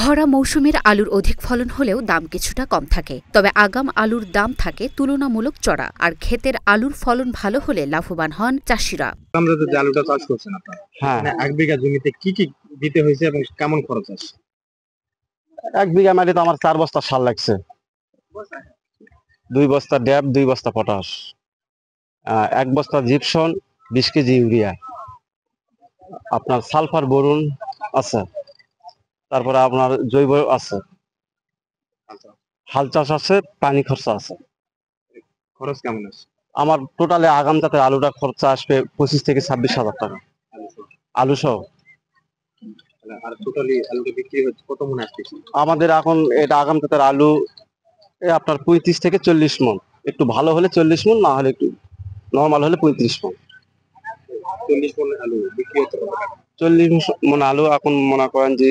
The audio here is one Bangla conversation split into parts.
ভরা মৌসুমের আলুর অধিক ফলন হলেও দাম কিছুটা কম থাকে, তবে আগাম আলুর দাম থাকে তুলনামূলক চড়া। আর ক্ষেতের আলুর ফলন ভালো হলে লাভবান হন চাষিরা। আমরা যদি আলুটা চাষ করছেন আপনারা, হ্যাঁ, এক বিঘা জমিতে কি কি দিতে হয়েছে এবং কেমন খরচ আছে? এক বিঘা মাটিতে আমার 4 বস্তা সার লাগছে, 2 বস্তা ড্যাপ, 2 বস্তা পটাশ, 1 বস্তা জিপসন, 20 কেজি ইউরিয়া, আপনার সালফার বোরন আছে, তারপরে আপনার জৈব আছে, হাল চাষ আছে, পানি খরচা আছে। খরচ কেমন আছে? আমার টোটালে আগাম যাতে আলুটা খরচা আসবে 25 থেকে 26 হাজার টাকা আলু সহ। আমাদের এখন এটা আগাম জাতের আলু আপনার 35 থেকে 40 মন, একটু ভালো হলে 40 মন, না হলে একটু নর্মাল হলে 35 মন। 40 মন আলু বিক্রি হতে পারে। 40 মন আলু এখন মনে করেন যে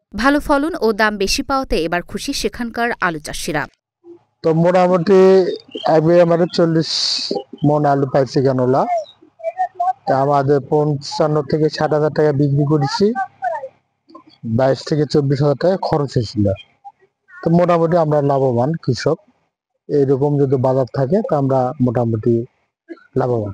ভালো ফলন ও দাম বেশি পাওয়াতে এবার খুশি সেখানকার আলু চাষিরা। তো মোটামুটি আগে আমরা 40 মন আলু পাইছি কেনলা, আমাদের 55 থেকে 60 হাজার টাকা বিক্রি করেছি, 22 থেকে 24 হাজার টাকা খরচ হয়েছিল। তো মোটামুটি আমরা লাভবান কৃষক, এইরকম যদি বাজার থাকে তা আমরা মোটামুটি লাভবান।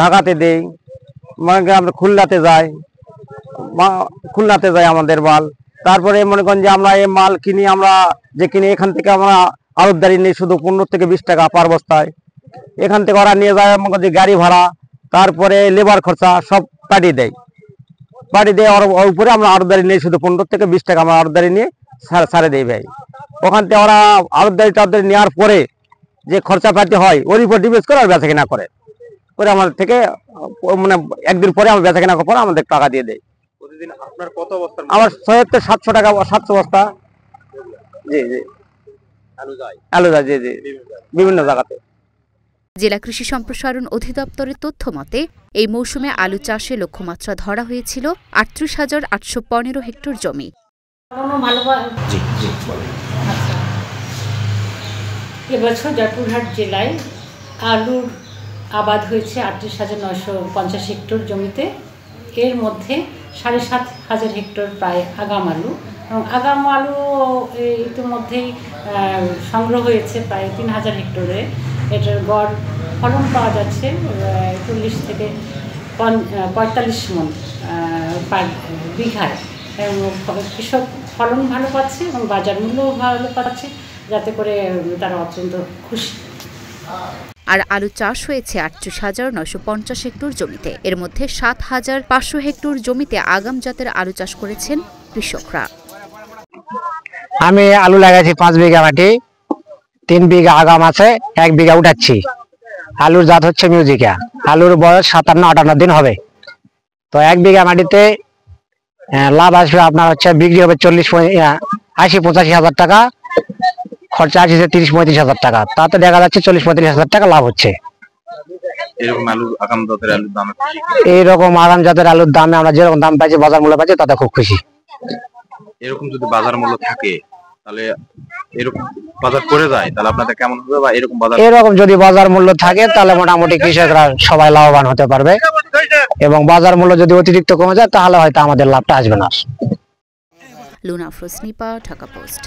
ঢাকাতে দেই, মানে আমরা খুলনাতে যাই, আমাদের মাল। তারপরে মনে করেন যে আমরা এই মাল কিনি, আমরা যে কিনে এখান থেকে আমরা আলুদারি নিই শুধু 15 থেকে 20 টাকা পার বস্তায়। এখান থেকে ওরা নিয়ে যায় মনে করেন যে গাড়ি ভাড়া, তারপরে লেবার খরচা সব পাঠিয়ে দেয়, ওর উপরে আমরা আলুদারি নিই শুধু 15 থেকে 20 টাকা আমরা আলুদারি নিয়ে সারে দেই ভাই। ওখান থেকে ওরা আলুদারি টালুদারি নেওয়ার পরে যে খরচা পাতি হয় ওর উপর ডিপেন্ড করে আর বেচা কিনা করে, পরে আমাদের থেকে মানে একদিন পরে আমরা বেচা কিনা করে আমাদের টাকা দিয়ে দেয়। প্রতিদিন আপনার কত বস্তা? আমার 700 টাকা 700 বস্তা আলু যায় বিভিন্ন জায়গাতে। জেলা কৃষি সম্প্রসারণ অধিদপ্তরের তথ্য মতে এই মৌসুমে আলু চাষে লক্ষ্যমাত্রা ধরা হয়েছিল 38,815 হেক্টর জমি। এবছর জয়পুরহাট জেলায় আলুর আবাদ হয়েছে 38,950 হেক্টর জমিতে। এর মধ্যে 7,500 হেক্টর প্রায় আগাম আলু, এবং আগাম আলু ইতিমধ্যেই সংগ্রহ হয়েছে প্রায় 3,000 হেক্টরে। এটার গড় ফলন পাওয়া যাচ্ছে 40 থেকে 45 মন পার বিঘায়। কৃষক ফলন ভালো পাচ্ছে এবং বাজার মূল্যও ভালো পাচ্ছে, যাতে করে তারা অত্যন্ত খুশি। আর আলু চাষ হয়েছে 38,950 হেক্টর জমিতে, এর মধ্যে 7,500 হেক্টর জমিতে আগাম জাতের আলু চাষ করেছেন কৃষকরা। আমি আলু লাগাইছি 5 বিঘা মাটি, 3 বিঘা আগাম আছে, 1 বিঘা উঠাচ্ছি। আলুর জাত হচ্ছে মিউজিকা, আলুর বয়স 57-58 দিন হবে। তো 1 বিঘা মাটিতে লাভ আসবে আপনার হচ্ছে বিক্রি হবে 80-85 হাজার টাকা, খরচা আসছে 30-35 হাজার টাকা, তাতে দেখা যাচ্ছে 40-35 হাজার টাকা লাভ হচ্ছে। এইরকম আগাম জাতের আলুর দামে আমরা যেরকম দাম পাইছি, বাজার মূল্য পাইছি, তাতে খুব খুশি। এরকম যদি বাজার মূল্য থাকে তাহলে এরকম বাজার করে যায় তাহলে আপনাদের কেমন হবে? বা এরকম যদি বাজার মূল্য থাকে তাহলে মোটামুটি কৃষকরা সবাই লাভবান হতে পারবে, এবং বাজার মূল্য যদি অতিরিক্ত কমে যায় তাহলে হয়তো আমাদের লাভটা আসবে না। লুনা ফ্রোসনিপা, ঢাকা পোস্ট।